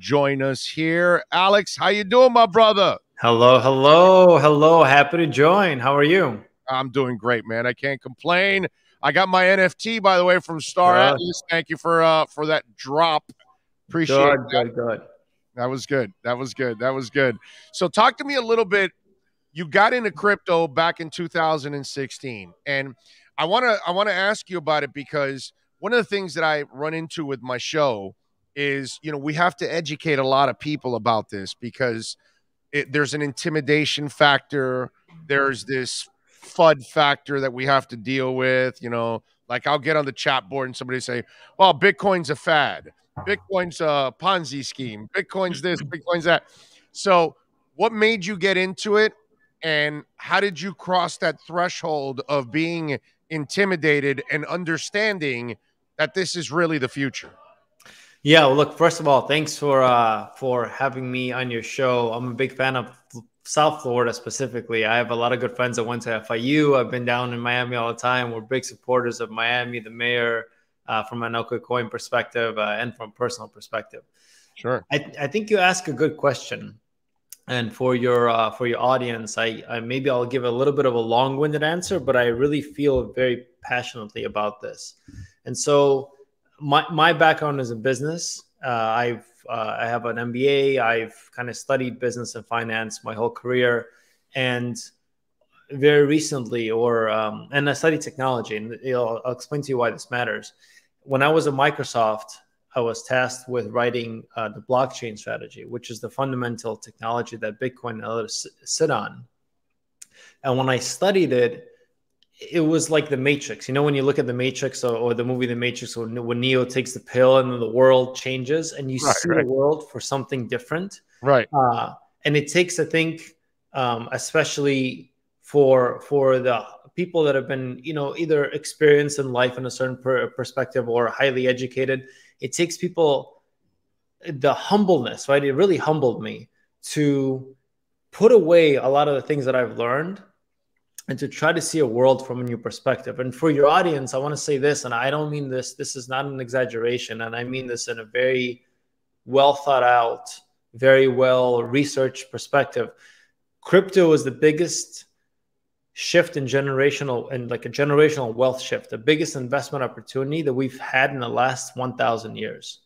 join us here. Alex, how you doing, my brother? Hello, hello, hello. Happy to join. How are you? I'm doing great, man. I can't complain. I got my NFT, by the way, from Star Atlas. Thank you for that drop. Appreciate it. Good. That was good. That was good. So talk to me a little bit. You got into crypto back in 2016, and I want to ask you about it, because one of the things that I run into with my show is, you know, we have to educate a lot of people about this, because there's an intimidation factor. There's this FUD factor that we have to deal with. You know, like I'll get on the chat board and somebody say, well, Bitcoin's a fad. Bitcoin's a Ponzi scheme. Bitcoin's this, Bitcoin's that. So what made you get into it, and how did you cross that threshold of being intimidated and understanding that this is really the future? Yeah, well, look, first of all, thanks for having me on your show. I'm a big fan of South Florida specifically. I have a lot of good friends that went to FIU. I've been down in Miami all the time. We're big supporters of Miami, the mayor, from an OKCoin perspective and from personal perspective. Sure. I think you ask a good question. And for your audience, I maybe I'll give a little bit of a long-winded answer, but I really feel very passionately about this. And so my background is in business. I have an MBA. I've kind of studied business and finance my whole career, and very recently, and I studied technology. And I'll explain to you why this matters. When I was at Microsoft, I was tasked with writing the blockchain strategy, which is the fundamental technology that Bitcoin and others sit on. And when I studied it, it was like the Matrix. You know, when you look at the Matrix or the movie The Matrix, when Neo takes the pill and then the world changes and you see the world for something different. Right. And it takes, I think, especially for the people that have been, you know, either experienced in life in a certain perspective or highly educated, it takes people the humbleness, right? It really humbled me to put away a lot of the things that I've learned and to try to see a world from a new perspective. And for your audience, I want to say this, and I don't mean this is not an exaggeration, and I mean this in a very well thought out, very well researched perspective. Crypto is the biggest shift in generational, and like a generational wealth shift, the biggest investment opportunity that we've had in the last 1,000 years.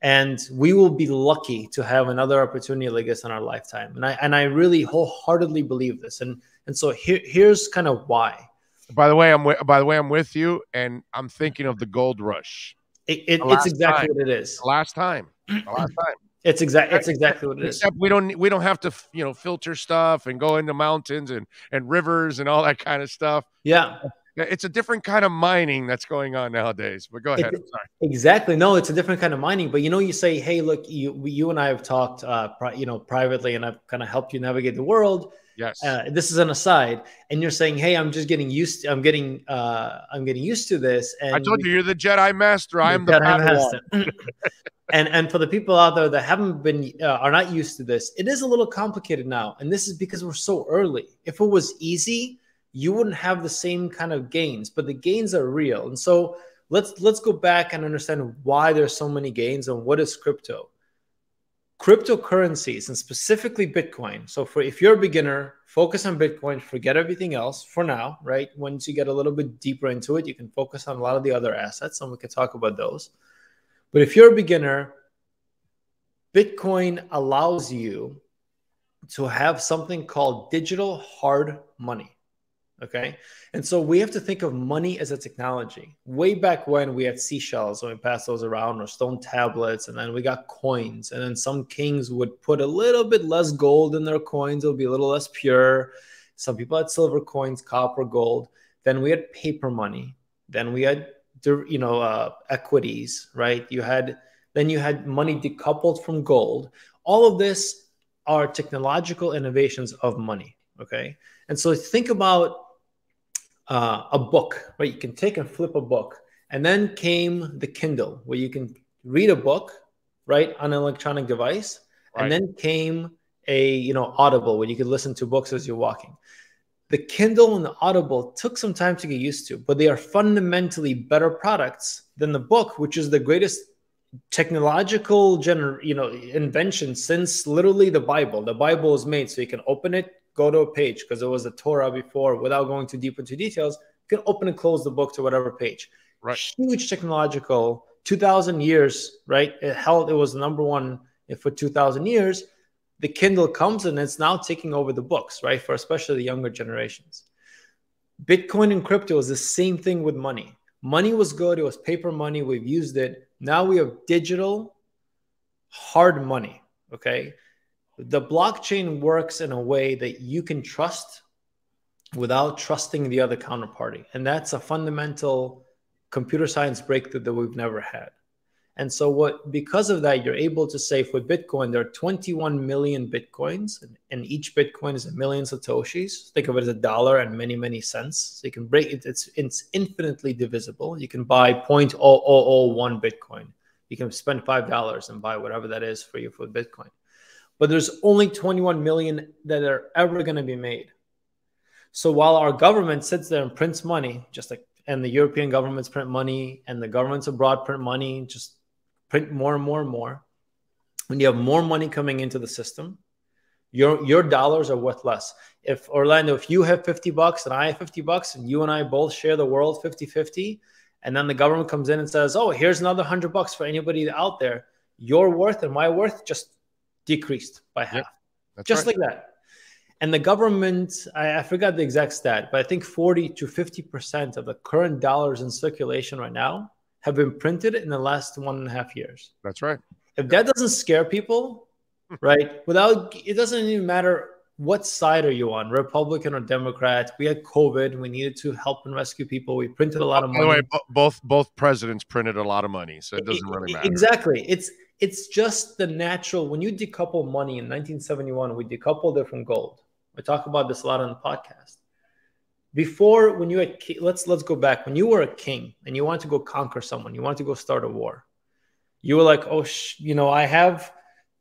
And we will be lucky to have another opportunity like this in our lifetime. And I really wholeheartedly believe this. And so here's kind of why. By the way, I'm with you, and I'm thinking of the gold rush. It's exactly what it is. The last time. It's exactly what it is. Except we don't have to, you know, filter stuff and go into mountains and rivers and all that kind of stuff. Yeah. It's a different kind of mining that's going on nowadays. But go ahead. Sorry. Exactly. No, it's a different kind of mining. But, you know, you say, hey, look, you and I have talked, you know, privately, and I've kind of helped you navigate the world. Yes. This is an aside. And you're saying, hey, I'm just getting used to, I'm getting used to this. And I told you, you're the Jedi Master. I'm the Jedi Master. And for the people out there that haven't been, are not used to this, it is a little complicated now. And this is because we're so early. If it was easy, you wouldn't have the same kind of gains, but the gains are real. And so let's go back and understand why there's so many gains and what is crypto. Cryptocurrencies, and specifically Bitcoin. So if you're a beginner, focus on Bitcoin, forget everything else for now, right? Once you get a little bit deeper into it, you can focus on a lot of the other assets, and we can talk about those. But if you're a beginner, Bitcoin allows you to have something called digital hard money. Okay. And so we have to think of money as a technology. Way back when, we had seashells, and we passed those around, or stone tablets, and then we got coins. And then some kings would put a little bit less gold in their coins. It'll be a little less pure. Some people had silver coins, copper, gold. Then we had paper money. Then we had, you know, equities, right? Then you had money decoupled from gold. All of this are technological innovations of money. Okay. And so think about a book, right? You can take and flip a book. And then came the Kindle, where you can read a book, right, on an electronic device. Right. And then came a, you know, Audible, where you could listen to books as you're walking. The Kindle and the Audible took some time to get used to, but they are fundamentally better products than the book, which is the greatest technological invention since literally the Bible. The Bible was made so you can open it, go to a page, because it was the Torah before. Without going too deep into details, you can open and close the book to whatever page. Right. Huge technological, 2,000 years, right? It held, it was number one for 2,000 years. The Kindle comes and it's now taking over the books, right? For especially the younger generations. Bitcoin and crypto is the same thing with money. Money was good. It was paper money. We've used it. Now we have digital hard money, okay? The blockchain works in a way that you can trust without trusting the other counterparty. And that's a fundamental computer science breakthrough that we've never had. And so what, because of that, you're able to say for Bitcoin, there are 21 million Bitcoins, and each Bitcoin is a million Satoshis. Think of it as a dollar and many, many cents. So you can break it. It's infinitely divisible. You can buy 0.0001 Bitcoin. You can spend $5 and buy whatever that is for you for Bitcoin. But there's only 21 million that are ever going to be made. So while our government sits there and prints money, just like, and the European governments print money, and the governments abroad print money, just print more and more and more. When you have more money coming into the system, your dollars are worth less. If Orlando, if you have $50 and I have $50 and you and I both share the world 50-50, and then the government comes in and says, oh, here's another $100 for anybody out there, your worth and my worth just decreased by half. Yep, just right. Like that. And the government, I forgot the exact stat, but I think 40 to 50% of the current dollars in circulation right now have been printed in the last 1.5 years. That's right. If that doesn't scare people, right, it doesn't even matter what side are you on, Republican or Democrat. We had COVID. We needed to help and rescue people. We printed a lot of money. By the way, both presidents printed a lot of money, so it doesn't really matter. Exactly. It's just the natural. When you decouple money in 1971, we decoupled it from gold. I talk about this a lot on the podcast. Before, when you had, let's go back. When you were a king and you wanted to go conquer someone, you wanted to go start a war, you were like, oh, I have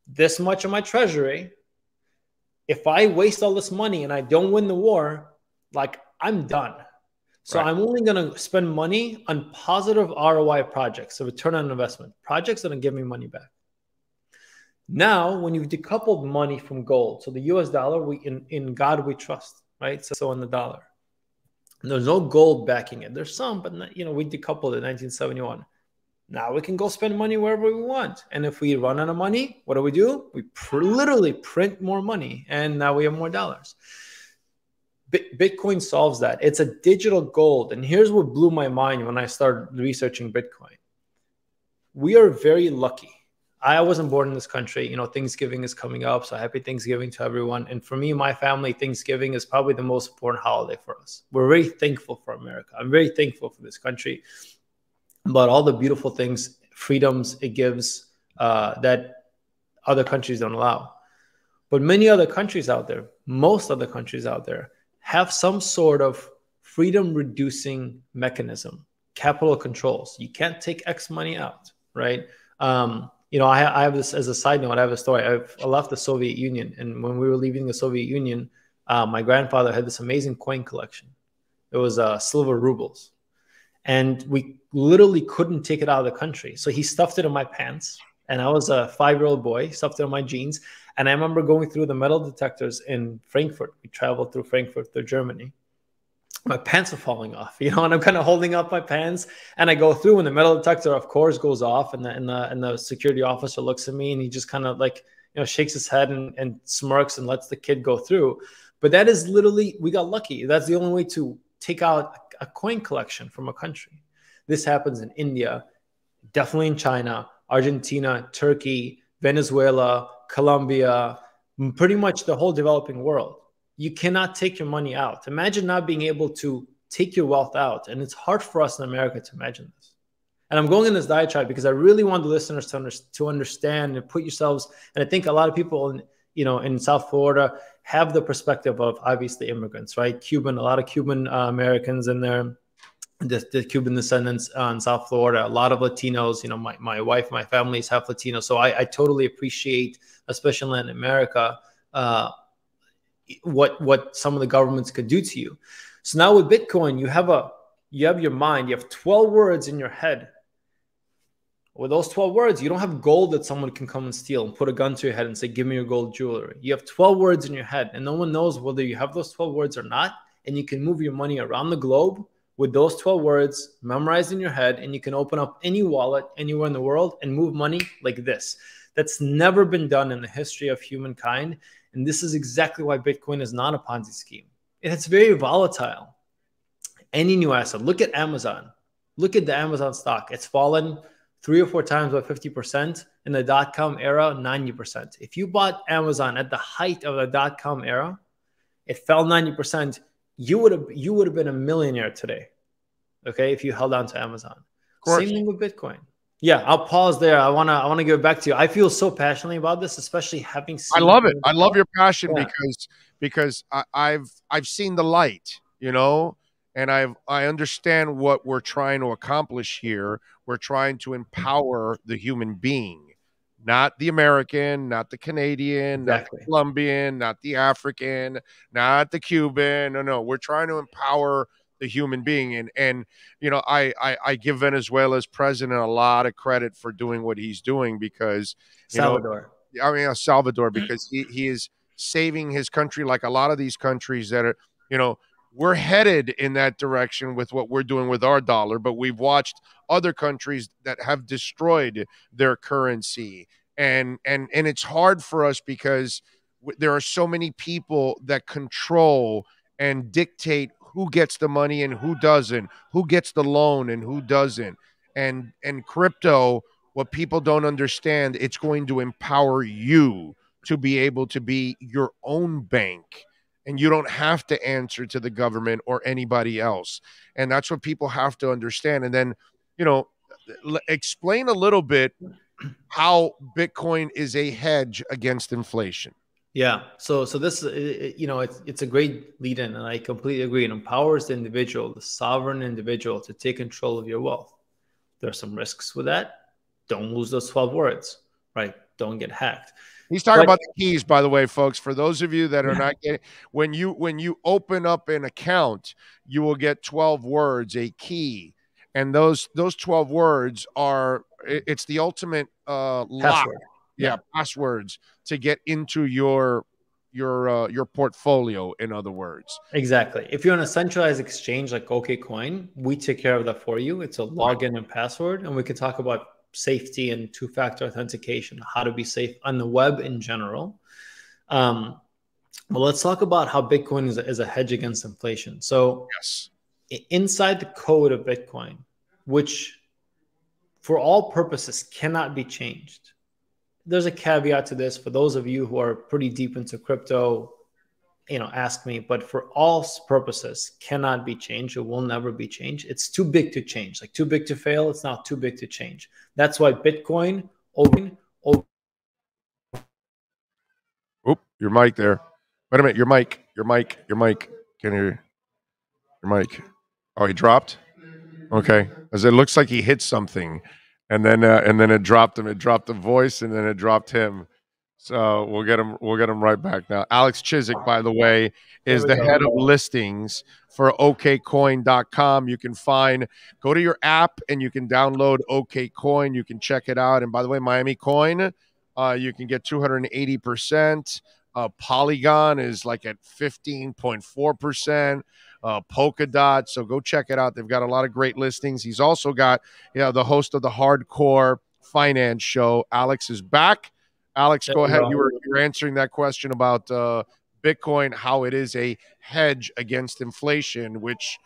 this much in my treasury. If I waste all this money and I don't win the war, like, I'm done. So right. I'm only going to spend money on positive ROI projects, so return on investment, projects that are give me money back. Now, when you've decoupled money from gold, so the U.S. dollar, in God we trust, right? So in the dollar, and there's no gold backing it. There's some, but not, we decoupled it in 1971. Now we can go spend money wherever we want. And if we run out of money, what do? We literally print more money, and now we have more dollars. Bitcoin solves that. It's a digital gold. And here's what blew my mind when I started researching Bitcoin. We are very lucky. I wasn't born in this country. Thanksgiving is coming up, so happy Thanksgiving to everyone. And for me, my family, Thanksgiving is probably the most important holiday for us. We're very thankful for America. I'm very thankful for this country, about all the beautiful things, freedoms it gives that other countries don't allow. But many other countries out there, most other countries out there, have some sort of freedom-reducing mechanism, capital controls. You can't take X money out, right? I have this as a side note. I have a story. I left the Soviet Union, and when we were leaving the Soviet Union, my grandfather had this amazing coin collection. It was silver rubles, and we literally couldn't take it out of the country. So he stuffed it in my pants, and I was a 5-year-old boy, stuffed it in my jeans. And I remember going through the metal detectors in Frankfurt. We traveled through Frankfurt through Germany. My pants are falling off, and I'm kind of holding up my pants, and I go through, and the metal detector, of course, goes off, and the security officer looks at me, and he just kind of like, shakes his head and smirks and lets the kid go through. But that is literally, we got lucky. That's the only way to take out a coin collection from a country. This happens in India, definitely in China, Argentina, Turkey, Venezuela, Colombia, pretty much the whole developing world. You cannot take your money out. Imagine not being able to take your wealth out. And it's hard for us in America to imagine this. And I'm going in this diatribe because I really want the listeners to understand and put yourselves. And I think a lot of people in South Florida have the perspective of obviously immigrants, right? Cuban, a lot of Cuban Americans in there, the Cuban descendants in South Florida, a lot of Latinos. My wife, my family is half Latino. So I totally appreciate, especially in America, what some of the governments could do to you. So now with Bitcoin, you have your mind, you have 12 words in your head. With those 12 words, you don't have gold that someone can come and steal and put a gun to your head and say, give me your gold jewelry. You have 12 words in your head, and no one knows whether you have those 12 words or not. And you can move your money around the globe with those 12 words memorized in your head, and you can open up any wallet anywhere in the world and move money like this. That's never been done in the history of humankind. And this is exactly why Bitcoin is not a Ponzi scheme. And it's very volatile. Any new asset, look at Amazon. Look at the Amazon stock. It's fallen 3 or 4 times by 50%. In the dot-com era, 90%. If you bought Amazon at the height of the dot-com era, it fell 90%. You would have been a millionaire today, okay, if you held on to Amazon. Same thing with Bitcoin. Yeah, I'll pause there. I wanna give it back to you. I feel so passionately about this, especially having seen. I love it. I love your passion because I've seen the light, you know, and I understand what we're trying to accomplish here. We're trying to empower the human being, not the American, not the Canadian, not the Colombian, not the African, not the Cuban. No, no, we're trying to empower the human being. And you know, I give Venezuela's president a lot of credit for doing what he's doing because Salvador, because he is saving his country like a lot of these countries that are, you know, we're headed in that direction with what we're doing with our dollar, but we've watched other countries that have destroyed their currency. And it's hard for us because there are so many people that control and dictate who gets the money and who doesn't, who gets the loan and who doesn't. And crypto, what people don't understand, it's going to empower you to be able to be your own bank. And you don't have to answer to the government or anybody else. And that's what people have to understand. And then, you know, explain a little bit how Bitcoin is a hedge against inflation. Yeah. So this, you know, it's a great lead in, and I completely agree. It empowers the individual, the sovereign individual, to take control of your wealth. There are some risks with that. Don't lose those 12 words, right? Don't get hacked. He's talking about the keys, by the way, folks. For those of you that are not getting, when you open up an account, you will get 12 words, a key, and those 12 words are it's the ultimate lock, passwords to get into your portfolio. In other words, exactly. If you're on a centralized exchange like OKCoin, we take care of that for you. It's a login and password, and we can talk about safety and two-factor authentication, how to be safe on the web in general. Well, let's talk about how Bitcoin is a hedge against inflation. So inside the code of Bitcoin, which for all purposes cannot be changed, there's a caveat to this. For those of you who are pretty deep into crypto, you know, ask me, but for all purposes cannot be changed. It will never be changed. It's too big to change, like too big to fail. It's not too big to change. That's why Bitcoin, Oop, your mic there. Wait a minute, your mic. Can you hear your mic? Oh, he dropped. Okay, as it looks like he hit something, and then it dropped him. It dropped the voice, and then it dropped him. So we'll get him right back now. Alex Chizhik, by the way, is the head of listings for OKCoin.com. You can go to your app and you can download OKCoin. You can check it out. And by the way, Miami Coin, you can get 280%. Polygon is like at 15.4%. Polkadot. So go check it out. They've got a lot of great listings. He's also got, you know, the host of the Hardcore Finance Show. Alex is back. Alex, go ahead. You were answering that question about Bitcoin, how it is a hedge against inflation, which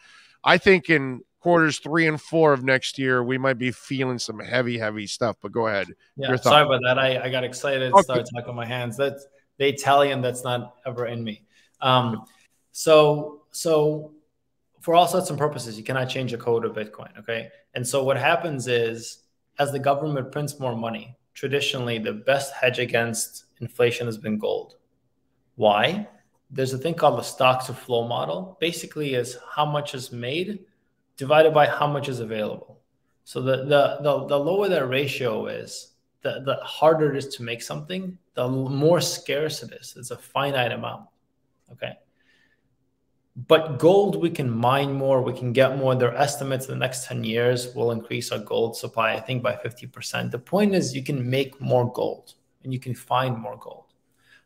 I think in quarters 3 and 4 of next year, we might be feeling some heavy, heavy stuff. But go ahead. Yeah, sorry about that. I got excited and started talking with my hands. That's the Italian that's not ever in me. So for all sorts and purposes, you cannot change the code of Bitcoin, okay? And so what happens is as the government prints more money, traditionally, the best hedge against inflation has been gold. Why? There's a thing called the stock-to-flow model. Basically, is how much is made divided by how much is available. So the lower that ratio is, the harder it is to make something, the more scarce it is. It's a finite amount. Okay. But gold, we can mine more, we can get more. Their estimates in the next 10 years will increase our gold supply, I think, by 50%. The point is you can make more gold and you can find more gold.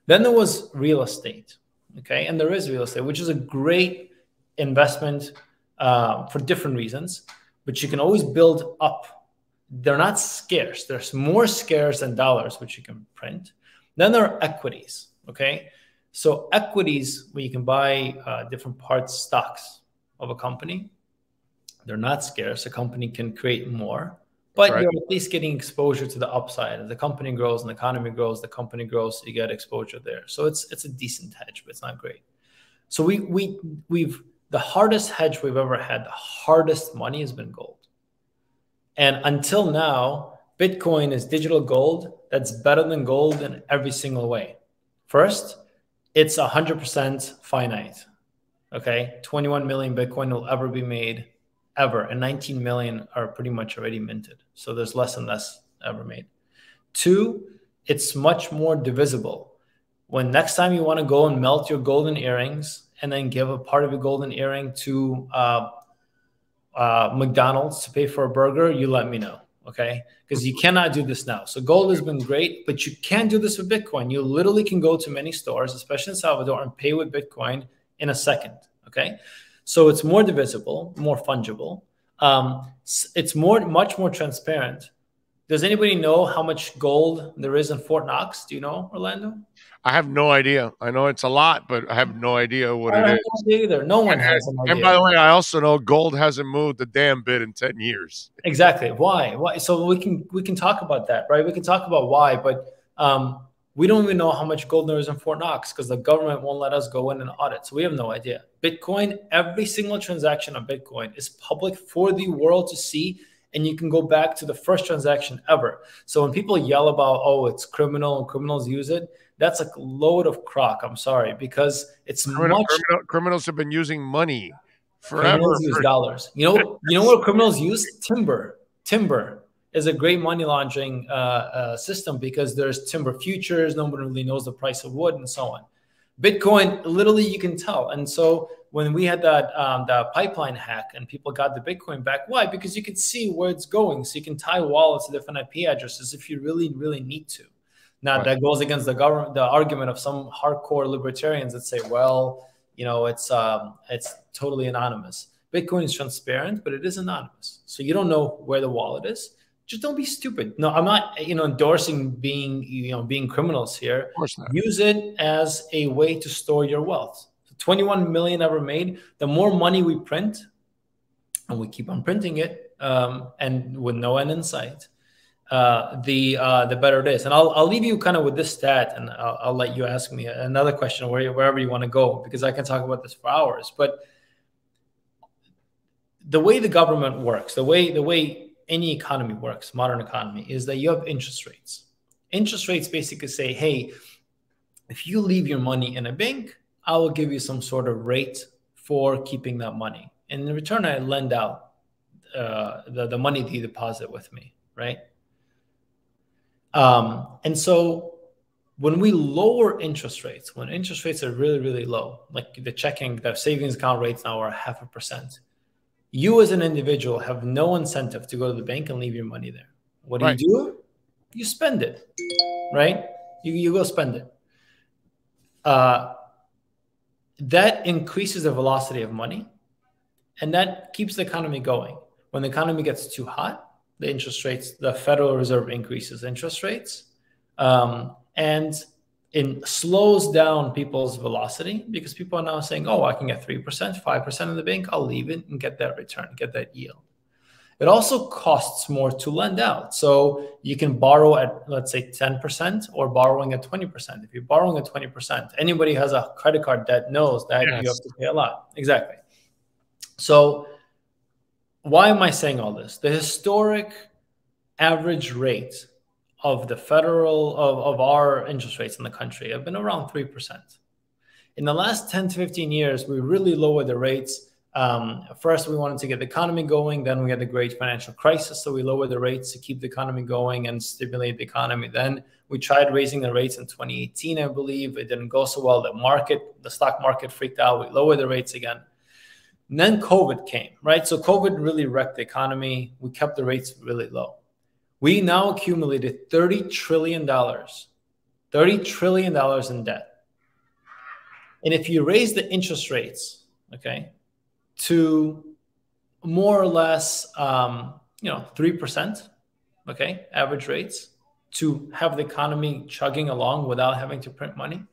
Then there was real estate, okay? And there is real estate, which is a great investment for different reasons, but you can always build up. They're not scarce. There's more scarce than dollars, which you can print. Then there are equities, okay? So equities, where you can buy different parts, stocks of a company, they're not scarce. A company can create more, but right, you're at least getting exposure to the upside. As the company grows and the economy grows, the company grows, you get exposure there. So it's a decent hedge, but it's not great. So we've the hardest hedge we've ever had, the hardest money has been gold. And until now, Bitcoin is digital gold that's better than gold in every single way. First, it's 100% finite, okay? 21 million Bitcoin will ever be made, ever. And 19 million are pretty much already minted. So there's less and less ever made. Two, it's much more divisible. When next time you want to go and melt your golden earrings and then give a part of your golden earring to McDonald's to pay for a burger, you let me know, okay? Because you cannot do this now. So gold has been great, but you can do this with Bitcoin. You literally can go to many stores, especially in Salvador, and pay with Bitcoin in a second, okay? So it's more divisible, more fungible. It's much more transparent. Does anybody know how much gold there is in Fort Knox? Do you know, Orlando? I have no idea. I know it's a lot, but I have no idea what it is. Either. No one has an idea. And by the way, I also know gold hasn't moved a damn bit in 10 years. Exactly. Why? Why? So we can talk about that, right? We can talk about why, but we don't even know how much gold there is in Fort Knox because the government won't let us go in and audit. So we have no idea. Bitcoin, every single transaction on Bitcoin is public for the world to see. And you can go back to the first transaction ever. So when people yell about, oh, it's criminal and criminals use it, that's a load of crock. I'm sorry, because it's criminals have been using money forever. Criminals use dollars. You know what criminals use? Timber. Timber is a great money laundering system because there's timber futures. Nobody really knows the price of wood and so on. Bitcoin, literally, you can tell. And so when we had that the pipeline hack and people got the Bitcoin back, why? Because you can see where it's going. So you can tie wallets to different IP addresses if you really, really need to. Now, right, that goes against the government, the argument of some hardcore libertarians that say, well, you know, it's totally anonymous. Bitcoin is transparent, but it is anonymous. So you don't know where the wallet is. Just don't be stupid. No, I'm not, endorsing being criminals here. Of course not. Use it as a way to store your wealth. 21 million ever made. The more money we print, and we keep on printing it, and with no end in sight, the better it is. And I'll leave you kind of with this stat, and I'll let you ask me another question wherever you want to go, because I can talk about this for hours. But the way the government works, the way any economy works, modern economy, is that you have interest rates. Interest rates basically say, hey, if you leave your money in a bank, I will give you some sort of rate for keeping that money. And in return, I lend out the money that you deposit with me, right? And so when we lower interest rates, when interest rates are really, really low, like the savings account rates now are 0.5%, you as an individual have no incentive to go to the bank and leave your money there. What do you do? You spend it, right? You go spend it. That increases the velocity of money, and that keeps the economy going. When the economy gets too hot, the interest rates, the Federal Reserve increases interest rates, and it slows down people's velocity because people are now saying, oh, I can get 3%, 5% in the bank, I'll leave it and get that return, get that yield. It also costs more to lend out. So you can borrow at, let's say, 10% or borrowing at 20%. If you're borrowing at 20%, anybody who has a credit card debt knows that you have to pay a lot. Exactly. So why am I saying all this? The historic average rate of the federal, of our interest rates in the country have been around 3%. In the last 10 to 15 years, we really lowered the rates First, we wanted to get the economy going. Then we had the great financial crisis. So we lowered the rates to keep the economy going and stimulate the economy. Then we tried raising the rates in 2018, I believe. It didn't go so well. The stock market freaked out. We lowered the rates again. And then COVID came, right? So COVID really wrecked the economy. We kept the rates really low. We now accumulated $30 trillion in debt. And if you raise the interest rates, okay, to more or less, 3%, okay, average rates, to have the economy chugging along without having to print money,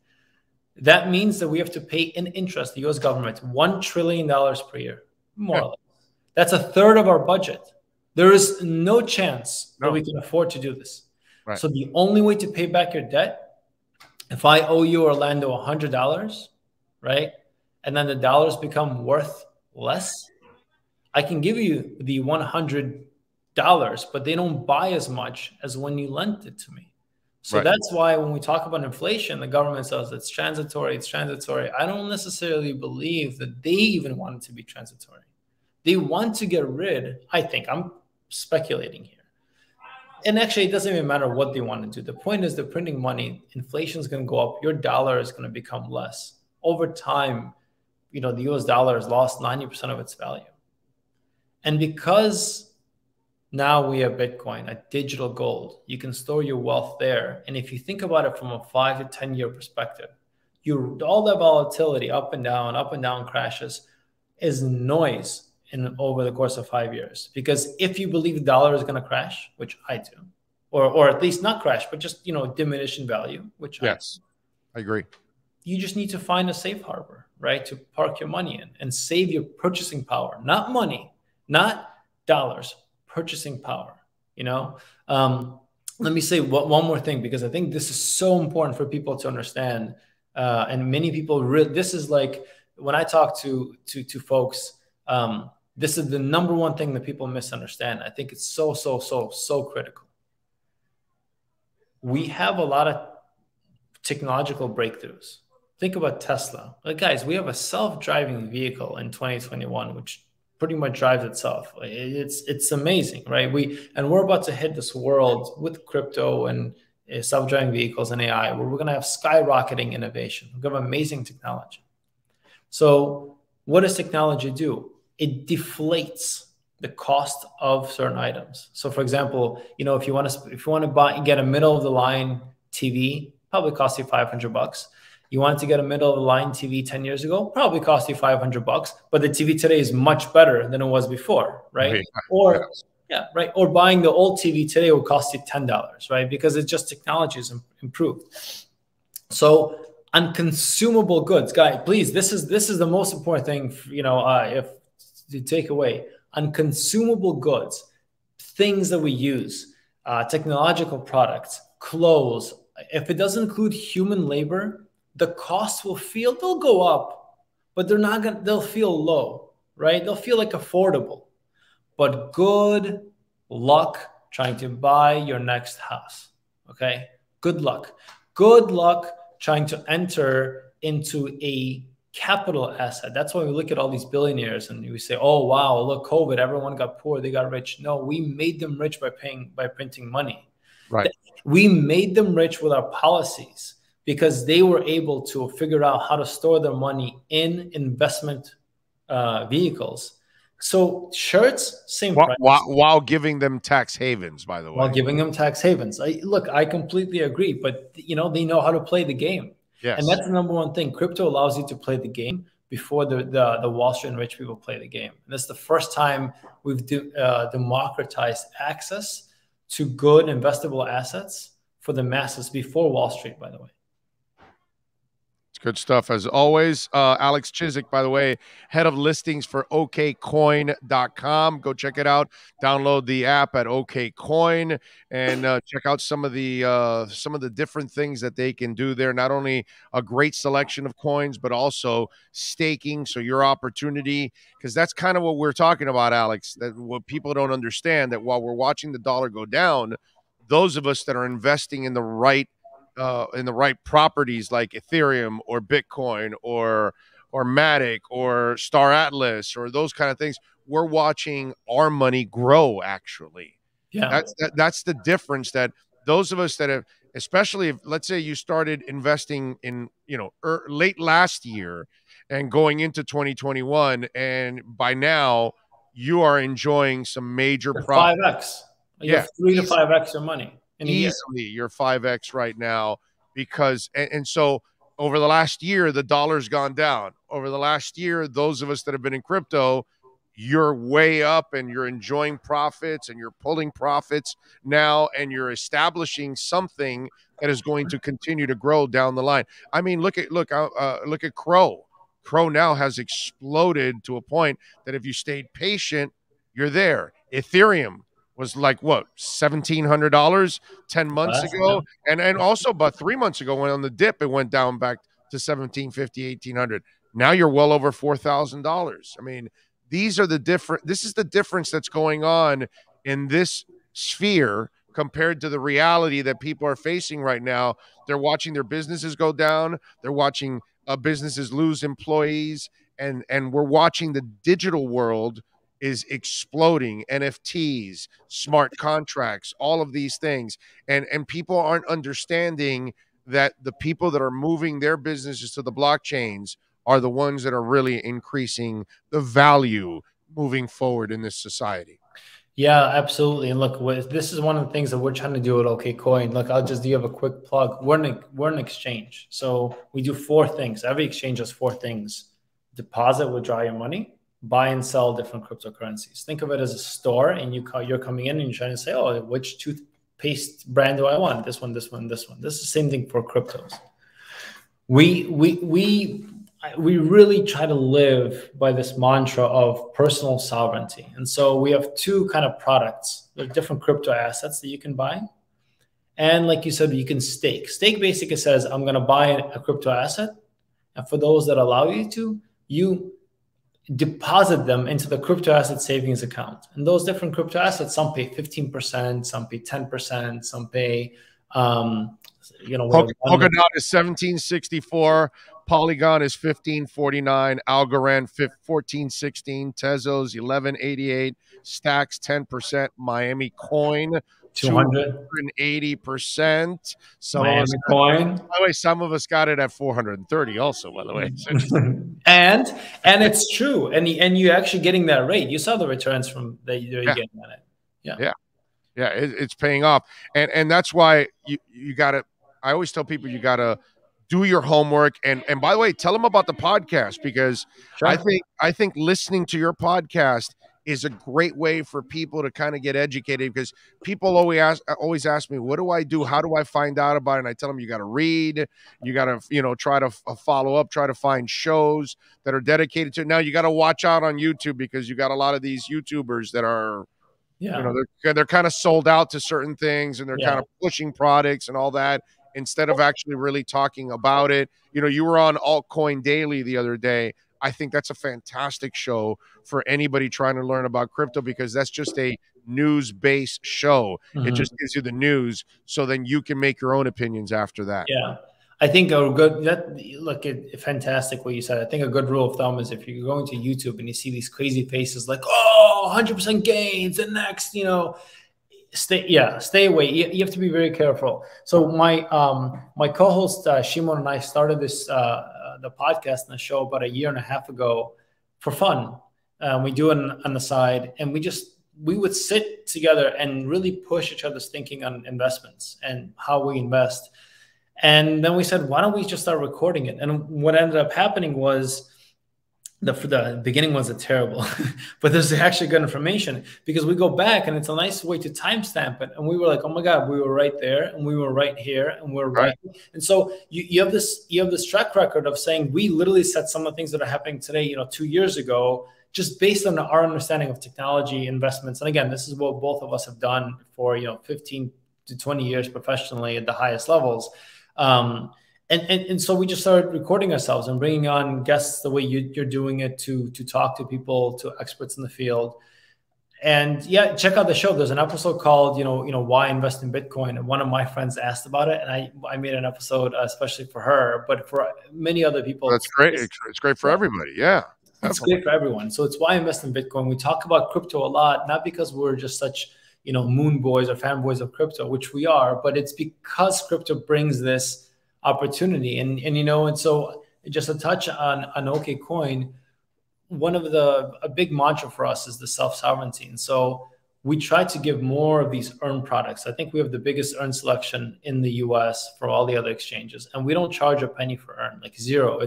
that means that we have to pay in interest, the U.S. government, $1 trillion per year, more or less. That's a third of our budget. There is no chance that we can afford to do this. Right. So the only way to pay back your debt, if I owe you, Orlando, $100, right, and then the dollars become worth less, I can give you the $100, but they don't buy as much as when you lent it to me. So that's why when we talk about inflation, the government says it's transitory, it's transitory. I don't necessarily believe that they even want it to be transitory. They want to get rid, I think, I'm speculating here. And actually, it doesn't even matter what they want to do. The point is they're printing money. Inflation is going to go up. Your dollar is going to become less. Over time, you know, the U.S. dollar has lost 90% of its value. And because now we have Bitcoin, a digital gold, you can store your wealth there. And if you think about it from a 5 to 10 year perspective, all that volatility, up and down crashes, is noise in over the course of 5 years. Because if you believe the dollar is going to crash, which I do, or at least not crash, but just, you know, diminish in value, which I agree. You just need to find a safe harbor, right, to park your money in and save your purchasing power, not money, not dollars, purchasing power, you know? Let me say one more thing, because I think this is so important for people to understand. And many people, this is like, when I talk to folks, this is the number one thing that people misunderstand. I think it's so, so, so, so critical. We have a lot of technological breakthroughs. Think about Tesla. Like, guys, we have a self-driving vehicle in 2021, which pretty much drives itself. It's amazing, right? We're about to hit this world with crypto and self-driving vehicles and AI, where we're going to have skyrocketing innovation. We're going to have amazing technology. So what does technology do? It deflates the cost of certain items. So, for example, you know, if you want to get a middle of the line TV, probably cost you $500. You wanted to get a middle of the line TV 10 years ago, probably cost you $500, but the TV today is much better than it was before, right? Or buying the old TV today will cost you $10, right? Because it's just technology is improved. So on consumable goods, guys, please, this is the most important thing, you know, to take away. On consumable goods, things that we use, technological products, clothes, if it doesn't include human labor, the costs they'll go up, but they'll feel low, right? They'll feel like affordable. But good luck trying to buy your next house, okay? Good luck. Good luck trying to enter into a capital asset. That's why we look at all these billionaires and we say, oh, wow, look, COVID, everyone got poor, they got rich. No, we made them rich by printing money. Right. We made them rich with our policies, because they were able to figure out how to store their money in investment vehicles. So shirts, same price. While giving them tax havens, by the way. While giving them tax havens. I completely agree, but you know, they know how to play the game. Yes. And that's the number one thing. Crypto allows you to play the game before the Wall Street and rich people play the game. And that's the first time we've democratized access to good investable assets for the masses, before Wall Street, by the way. Good stuff, as always. Alex Chizhik, by the way, head of listings for OKCoin.com. Go check it out. Download the app at OKCoin and check out some of the different things that they can do there. Not only a great selection of coins, but also staking. So your opportunity, because that's kind of what we're talking about, Alex. That what people don't understand, that while we're watching the dollar go down, those of us that are investing in the right properties like Ethereum or Bitcoin or or Matic or Star Atlas or those kind of things, we're watching our money grow, actually. Yeah. That's the difference that those of us that have, especially if, let's say you started investing in, you know, late last year and going into 2021, and by now you are enjoying some major profit. 5X. Yeah. 3 to 5X your money. Easily, you're 5X right now because, and so over the last year, the dollar's gone down. Over the last year, those of us that have been in crypto, you're way up and you're enjoying profits and you're pulling profits now and you're establishing something that is going to continue to grow down the line. I mean, look at Crow. Crow now has exploded to a point that if you stayed patient, you're there. Ethereum was like, what, $1,700 10 months ago, and also about 3 months ago when on the dip it went down back to $1,750, $1,800. Now you're well over $4,000. I mean, these are the different. This is the difference that's going on in this sphere compared to the reality that people are facing right now. They're watching their businesses go down. They're watching businesses lose employees, and we're watching the digital world is exploding. NFTs, smart contracts, all of these things. And people aren't understanding that the people that are moving their businesses to the blockchains are the ones that are really increasing the value moving forward in this society. Yeah, absolutely. And look, this is one of the things that we're trying to do at OKCoin. Look, I'll just give a quick plug. We're an exchange. So we do 4 things. Every exchange has 4 things. Deposit, withdraw your money, buy and sell different cryptocurrencies. Think of it as a store, and you're coming in and you're trying to say, oh, which toothpaste brand do I want? This one, this one, this one. This is the same thing for cryptos. We really try to live by this mantra of personal sovereignty. And so we have 2 kind of products. There are different crypto assets that you can buy. And like you said, you can stake. Stake basically says, I'm going to buy a crypto asset. And for those that allow you to, you deposit them into the crypto asset savings account. And those different crypto assets, some pay 15%, some pay 10%, some pay, Polkadot is $1,764, Polygon is $1,549, Algorand $1,416, Tezos $1,188, Stacks 10%, Miami Coin 280%. By the way, some of us got it at 430 also, by the way. and it's true. And you're actually getting that rate. You saw the returns from that you're getting on it. Yeah. Yeah. Yeah. It's paying off. And that's why you gotta, I always tell people you gotta do your homework. And by the way, tell them about the podcast, because sure. I think listening to your podcast is a great way for people to kind of get educated, because people always ask me, what do I do? How do I find out about it? And I tell them, you got to read, you got to, you know, try to follow up, try to find shows that are dedicated to it. Now you got to watch out on YouTube, because you got a lot of these YouTubers that are, you know, they're kind of sold out to certain things, and they're kind of pushing products and all that instead of actually really talking about it. You know, you were on Altcoin Daily the other day. I think that's a fantastic show for anybody trying to learn about crypto, because that's just a news-based show. It just gives you the news, so then you can make your own opinions after that. Yeah, I think a good look at fantastic what you said. I think a good rule of thumb is if you're going to YouTube and you see these crazy faces like, oh, 100% gains, the next, you know, stay away. You have to be very careful. So my co-host Shimon and I started this. The podcast and the show about 1.5 years ago for fun. We do it on the side, and we would sit together and really push each other's thinking on investments and how we invest. And then we said, why don't we just start recording it? And what ended up happening was the beginning was terrible, but there's actually good information, because we go back and it's a nice way to timestamp it. And we were like, oh my God, we were right there, and we were right here, and we're right. And so you have this track record of saying, we literally said some of the things that are happening today, you know, 2 years ago, just based on our understanding of technology investments. And again, this is what both of us have done for, you know, 15 to 20 years professionally at the highest levels. And so we just started recording ourselves and bringing on guests the way you're doing it to talk to people, to experts in the field. And yeah, check out the show. There's an episode called, why invest in Bitcoin. And one of my friends asked about it, and I made an episode especially for her, but for many other people. That's great. It's great for everybody. Yeah. It's great for everyone. So it's why invest in Bitcoin. We talk about crypto a lot, not because we're just such, moon boys or fanboys of crypto, which we are, but it's because crypto brings this opportunity. And so just a touch on OKCoin. One of a big mantra for us is the self-sovereignty. And so we try to give more of these earn products. I think we have the biggest earn selection in the US for all the other exchanges. And we don't charge a penny for earn, like zero.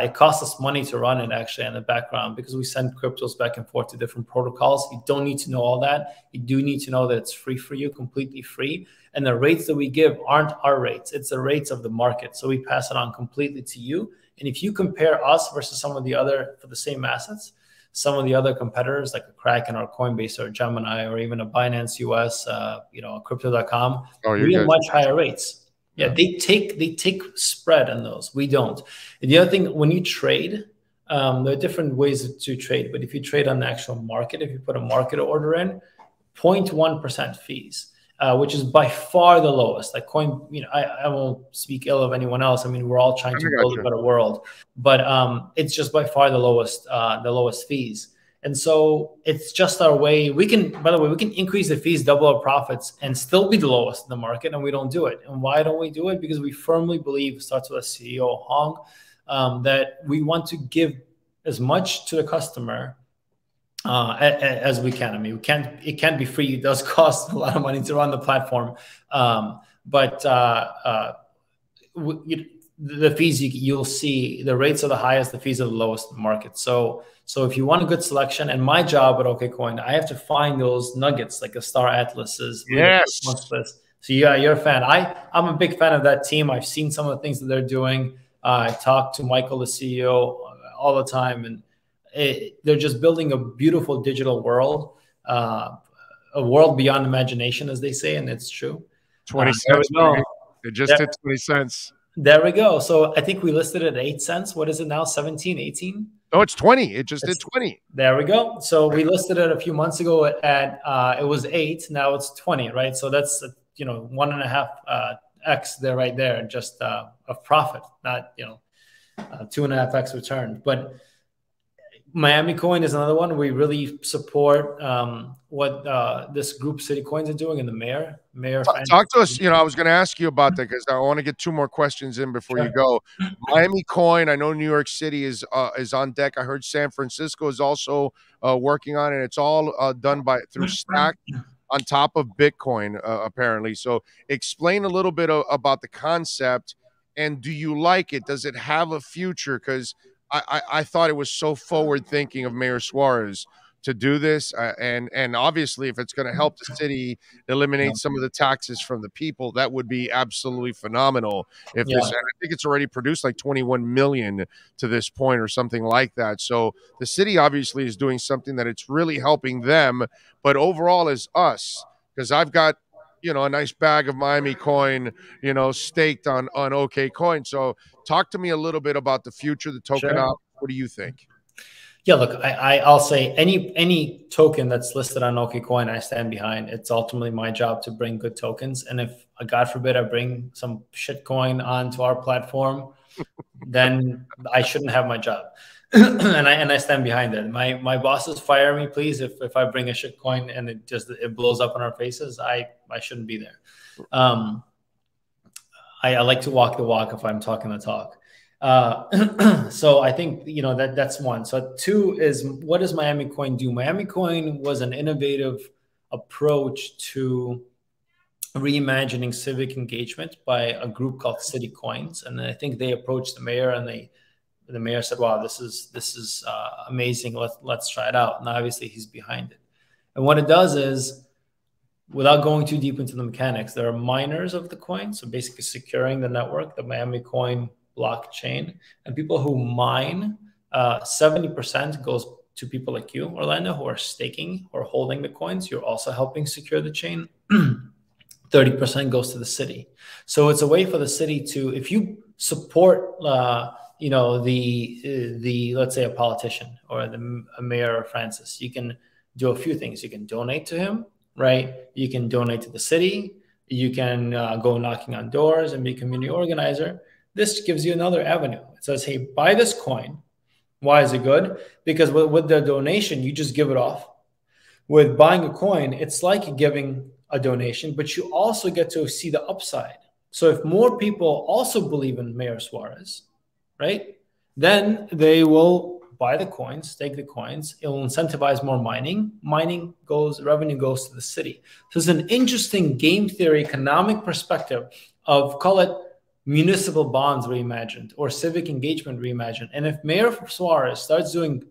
It costs us money to run it actually in the background because we send cryptos back and forth to different protocols. You don't need to know all that. You do need to know that it's free for you, completely free. And the rates that we give aren't our rates. It's the rates of the market. So we pass it on completely to you. And if you compare us versus some of the other, for the same assets, some of the other competitors like a Kraken or a Coinbase or a Gemini or even a Binance US, Crypto.com, we have much higher rates. Yeah, they take spread on those. We don't. And the other thing, when you trade, there are different ways to trade. But if you trade on the actual market, if you put a market order in, 0.1% fees. Which is by far the lowest. Like Coin, I won't speak ill of anyone else. I mean, we're all trying to build a better world, but it's just by far the lowest fees. And so it's just our way. By the way, we can increase the fees, double our profits, and still be the lowest in the market, and we don't do it. And why don't we do it? Because we firmly believe, it starts with a CEO Hong, that we want to give as much to the customer as we can. I mean, it can't be free. It does cost a lot of money to run the platform. The fees you'll see, the rates are the highest, the fees are the lowest in the market. So if you want a good selection, and my job at OKCoin, I have to find those nuggets like the Star Atlases. Yes. So yeah, you're a fan. I'm a big fan of that team. I've seen some of the things that they're doing. I talk to Michael, the CEO, all the time, and they're just building a beautiful digital world, a world beyond imagination, as they say, and it's true. 20 cents. It just hit 20 cents. There we go. So I think we listed it at 8 cents. What is it now? 17, 18? Oh, it's 20. It just hit 20. There we go. So we listed it a few months ago at, it was 8. Now it's 20, right? So that's, 1.5x there, right there, just of profit, not, 2.5x return. But Miami Coin is another one. We really support what this group CityCoins are doing, and the mayor. Talk to us. I was going to ask you about that because I want to get two more questions in before you go. Miami Coin. I know New York City is on deck. I heard San Francisco is also working on it. It's all done through Stacks on top of Bitcoin, apparently. So explain a little bit about the concept, and do you like it? Does it have a future? Because I thought it was so forward-thinking of Mayor Suarez to do this, and obviously, if it's going to help the city eliminate some of the taxes from the people, that would be absolutely phenomenal. And I think it's already produced like 21 million to this point, or something like that. So the city obviously is doing something that it's really helping them, but overall, as us, because I've got a nice bag of Miami Coin, staked on OKCoin. So talk to me a little bit about the future, the token. Sure. What do you think? Yeah, look, I'll say any token that's listed on OKCoin, I stand behind. It's ultimately my job to bring good tokens. And if, God forbid, I bring some shit coin onto our platform, then I shouldn't have my job. and I stand behind that. My bosses fire me, please. If I bring a shit coin and it blows up in our faces, I shouldn't be there. I like to walk the walk if I'm talking the talk. So I think that's one. So two is, what does Miami Coin do? Miami Coin was an innovative approach to reimagining civic engagement by a group called CityCoins, and I think they approached the mayor, and the mayor said, wow, this is amazing. Let's try it out. And obviously he's behind it. And what it does is, without going too deep into the mechanics, there are miners of the coin. So basically securing the network, the Miami Coin blockchain, and people who mine, 70% goes to people like you, Orlando, who are staking or holding the coins. You're also helping secure the chain. 30% goes to the city. So it's a way for the city to, if you support, let's say a politician or a mayor or Francis, you can do a few things. You can donate to him, right? You can donate to the city. You can go knocking on doors and be a community organizer. This gives you another avenue. It says, hey, buy this coin. Why is it good? Because with the donation, you just give it off. With buying a coin, it's like giving a donation, but you also get to see the upside. So if more people also believe in Mayor Suarez, right, then they will buy the coins, take the coins. It will incentivize more mining. Mining goes, revenue goes to the city. So it's an interesting game theory, economic perspective of, call it, municipal bonds reimagined or civic engagement reimagined. And if Mayor Suarez starts doing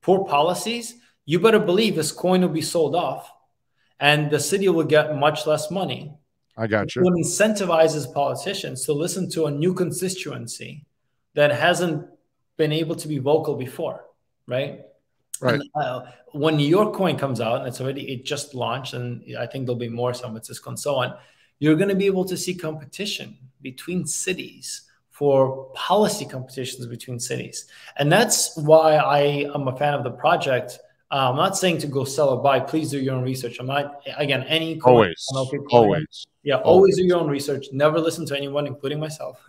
poor policies, you better believe this coin will be sold off and the city will get much less money. I got you. It incentivizes politicians to listen to a new constituency that hasn't been able to be vocal before, right? Right. And, when New York Coin comes out, and it just launched, and I think there'll be more summits, and so on, you're going to be able to see competition between cities for policy competitions between cities. And that's why I am a fan of the project. I'm not saying to go sell or buy. Please do your own research. I'm not, again, any coin. Always. Always. Yeah, always do your own research. Never listen to anyone, including myself.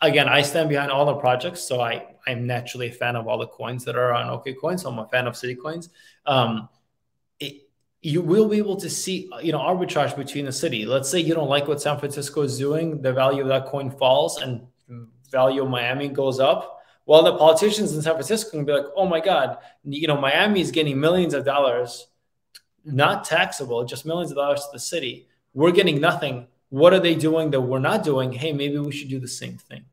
Again, I stand behind all the projects. So I'm naturally a fan of all the coins that are on OKCoin. So I'm a fan of CityCoins. You will be able to see, arbitrage between the city. Let's say you don't like what San Francisco is doing. The value of that coin falls and value of Miami goes up. Well, the politicians in San Francisco can be like, oh, my God, Miami is getting millions of dollars, not taxable, just millions of dollars to the city. We're getting nothing. What are they doing that we're not doing? Hey, maybe we should do the same thing.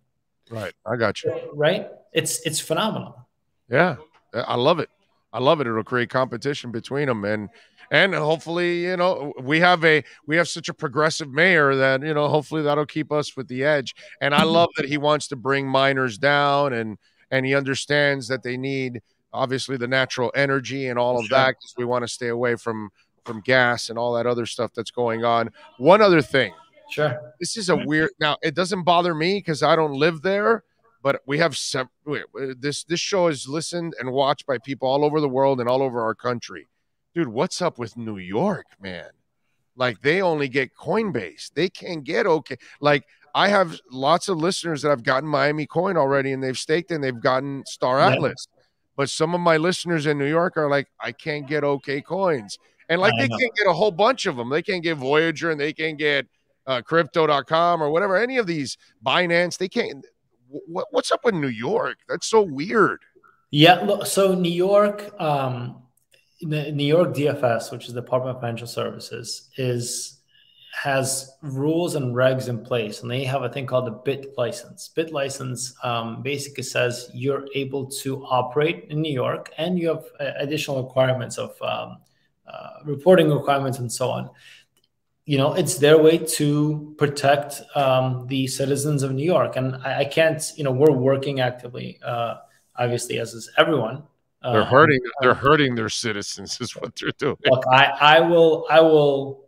Right. I got you. Right. It's phenomenal. Yeah, I love it. I love it. It'll create competition between them. And hopefully, we have such a progressive mayor that, hopefully that'll keep us with the edge. And I love that he wants to bring miners down and he understands that they need, obviously, the natural energy and all of that, because we want to stay away from gas and all that other stuff that's going on. One other thing. Sure. This is a weird, now it doesn't bother me because I don't live there, but we have this show is listened and watched by people all over the world and all over our country. Dude, what's up with New York, man? Like, they only get Coinbase. They can't get OK. Like, I have lots of listeners that have gotten Miami Coin already, and they've staked and they've gotten Star Atlas. Yeah. But some of my listeners in New York are like, I can't get OK coins. And, like, they can't get a whole bunch of them. They can't get Voyager, and they can't get Crypto.com or whatever, any of these, Binance. They can't. What's up with New York? That's so weird. Yeah, look, so New York... The New York DFS, which is the Department of Financial Services, has rules and regs in place, and they have a thing called the BIT license. BIT license basically says you're able to operate in New York, and you have additional requirements of reporting requirements and so on. It's their way to protect the citizens of New York, and I can't. We're working actively, obviously, as is everyone. They're hurting. They're hurting their citizens is what they're doing. Look, I will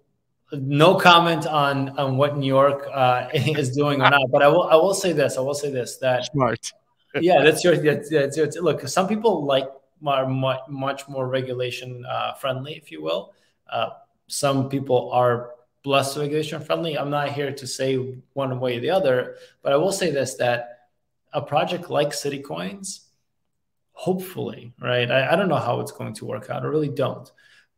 no comment on what New York is doing or not. But I will say this. That smart. Yeah, that's your look. Some people like much more regulation friendly, if you will. Some people are less regulation friendly. I'm not here to say one way or the other. But I will say this: that a project like CityCoins. Hopefully, right? I don't know how it's going to work out. I really don't.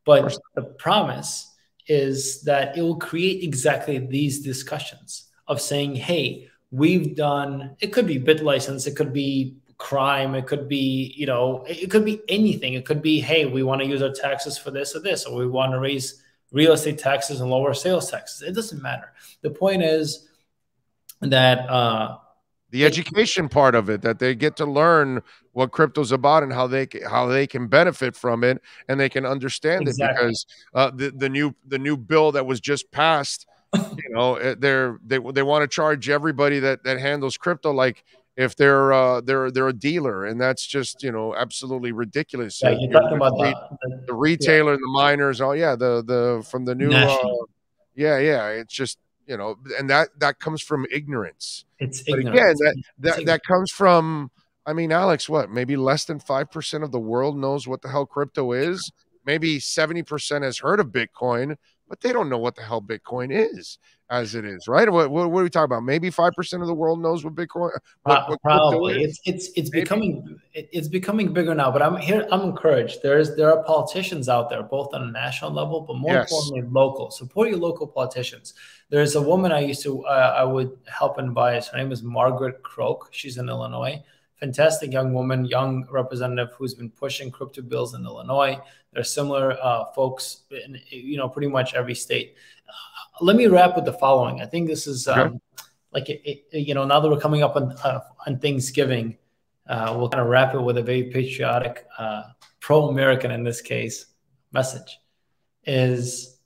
But the promise is that it will create exactly these discussions of saying, hey, we've done, it could be bit license, it could be crime, it could be, it could be anything. It could be, hey, we want to use our taxes for this or this, or we want to raise real estate taxes and lower sales taxes. It doesn't matter. The point is that, the education part of it, that they get to learn what crypto's about and how they can benefit from it, and they can understand exactly. It because the new bill that was just passed, they want to charge everybody that handles crypto like if they're a dealer, and that's just absolutely ridiculous. Yeah, you're talking about the retailer, yeah. And the miners. Oh yeah, the from the new it's just. And that comes from ignorance. It's ignorance. But again, that comes from I mean, Alex, what, maybe less than 5% of the world knows what the hell crypto is? Maybe 70% has heard of Bitcoin, but they don't know what the hell Bitcoin is as it is, right? What are we talking about? Maybe 5% of the world knows what Bitcoin. What probably is. It's becoming bigger now. But I'm encouraged. There are politicians out there, both on a national level, but more importantly, local. Support your local politicians. There's a woman I used to I would help advise. Her name is Margaret Croke. She's in Illinois. Fantastic young woman, young representative who's been pushing crypto bills in Illinois. There are similar folks in, you know, pretty much every state. Let me wrap with the following. I think this is you know, now that we're coming up on Thanksgiving, we'll kind of wrap it with a very patriotic, pro-American in this case, message. Is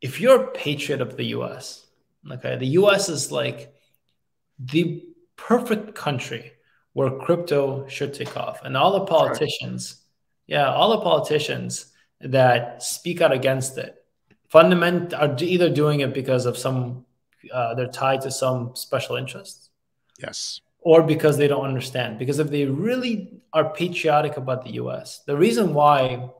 if you're a patriot of the U.S., okay, the U.S. is like the perfect country where crypto should take off. And all the politicians, all the politicians that speak out against it, are either doing it because of some, they're tied to some special interests. Yes. Or because they don't understand. Because if they really are patriotic about the US, the reason why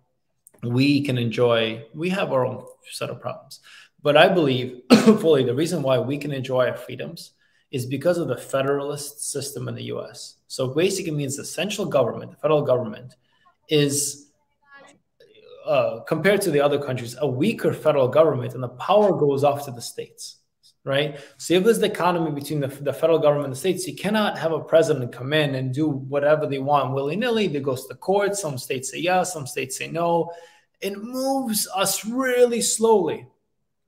we have our own set of problems. But I believe fully the reason why we can enjoy our freedoms is because of the federalist system in the U.S. So basically it means the central government, the federal government, is, compared to the other countries, a weaker federal government, and the power goes off to the states, right? So if there's the economy between the federal government and the states, you cannot have a president come in and do whatever they want willy-nilly. They go to the court. Some states say yes, some states say no. It moves us really slowly.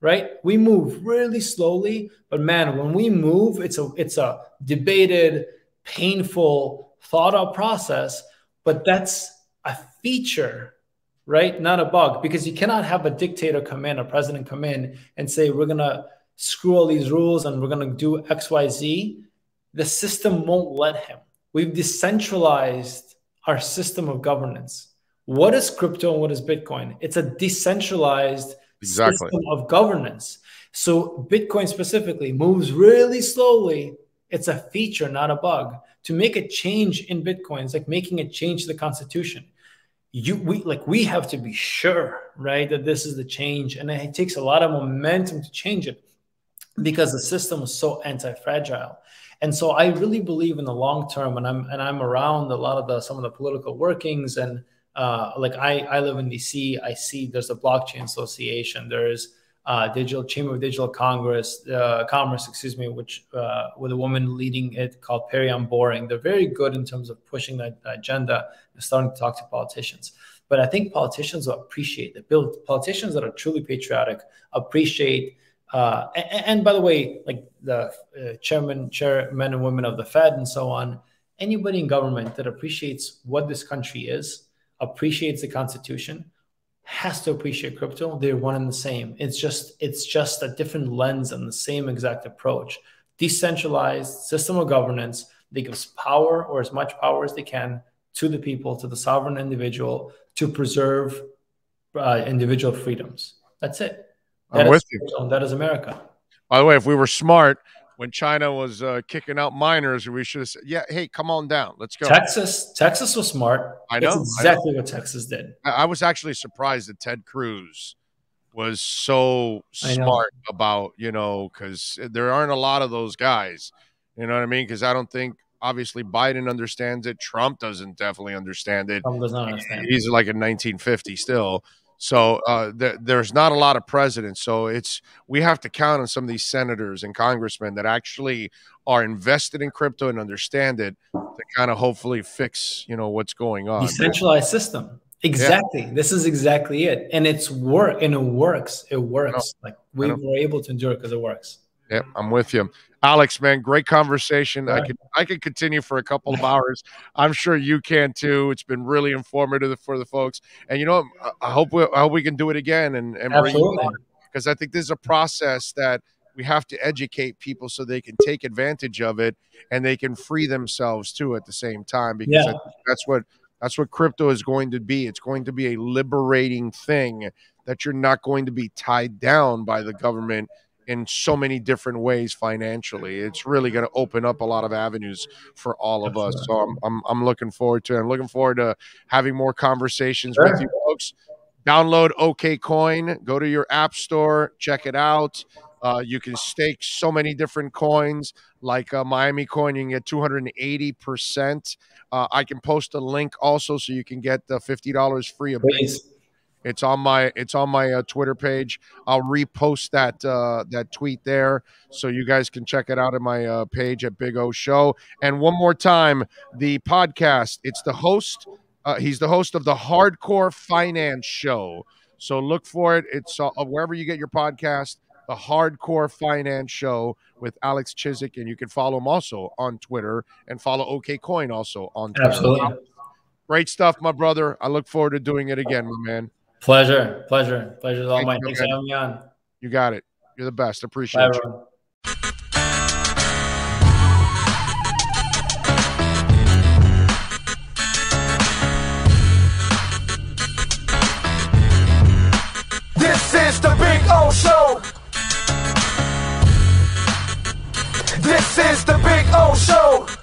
Right? We move really slowly, but man, when we move, it's a debated, painful, thought out process, but that's a feature, right? Not a bug, because you cannot have a dictator come in, a president come in and say, we're going to screw all these rules and we're going to do X, Y, Z. The system won't let him. We've decentralized our system of governance. What is crypto and what is Bitcoin? It's a decentralized system of governance. So Bitcoin specifically moves really slowly. It's a feature, not a bug. To make a change in Bitcoin, it's like making a change to the Constitution. We have to be sure, right, that this is the change, and it takes a lot of momentum to change it because the system is so anti-fragile. And so I really believe in the long term, and I'm around a lot of some of the political workings, and I live in DC. I see there's a blockchain association. There's digital chamber of digital commerce, excuse me, which with a woman leading it called Perianne Boring. They're very good in terms of pushing that agenda and starting to talk to politicians. But I think politicians will appreciate that. Politicians that are truly patriotic appreciate. And by the way, like the chairmen and women of the Fed and so on, anybody in government that appreciates what this country is, appreciates the Constitution, has to appreciate crypto. They're one and the same. It's just a different lens and the same exact approach. Decentralized system of governance that gives power, or as much power as they can, to the people, to the sovereign individual, to preserve individual freedoms. That's it. That is America. By the way, if we were smart, when China was kicking out miners, we should have said, yeah, hey, come on down. Let's go. Texas was smart. I know. That's exactly what Texas did. I was actually surprised that Ted Cruz was so smart about, you know, because there aren't a lot of those guys. You know what I mean? Because I don't think, obviously, Biden understands it. Trump definitely understand it. Trump does not understand it. He's like in 1950 still. So there's not a lot of presidents. So we have to count on some of these senators and congressmen that actually are invested in crypto and understand it to kind of hopefully fix, you know, what's going on. Decentralized system. Exactly. Yeah. This is exactly it. And it works. It works. Like we were able to endure it because it works. Yeah, I'm with you. Alex, man, great conversation. Right. I could continue for a couple of hours. I'm sure you can too. It's been really informative for the folks. And you know, I hope we can do it again and bring you on, because I think this is a process that we have to educate people so they can take advantage of it and they can free themselves too at the same time, because I think that's what crypto is going to be. It's going to be a liberating thing that you're not going to be tied down by the government in so many different ways financially. It's really going to open up a lot of avenues for all of us. So I'm looking forward to it. I'm looking forward to having more conversations with you folks. Download OKCoin, go to your app store, check it out. You can stake so many different coins, like Miami Coin, you can get 280%. I can post a link also, so you can get the $50 free a base. It's on my Twitter page. I'll repost that that tweet there, so you guys can check it out at my page at Big O Show. And one more time, the podcast. It's the host. He's the host of the Hardcore Finance Show. So look for it. It's wherever you get your podcast. The Hardcore Finance Show with Alex Chizhik, and you can follow him also on Twitter and follow OKCoin also on Twitter. Absolutely. Great stuff, my brother. I look forward to doing it again, my man. Pleasure. Pleasure. Pleasure is all mine. Thanks for having me on. You got it. You're the best. Appreciate you. This is the Big O Show. This is the Big O Show.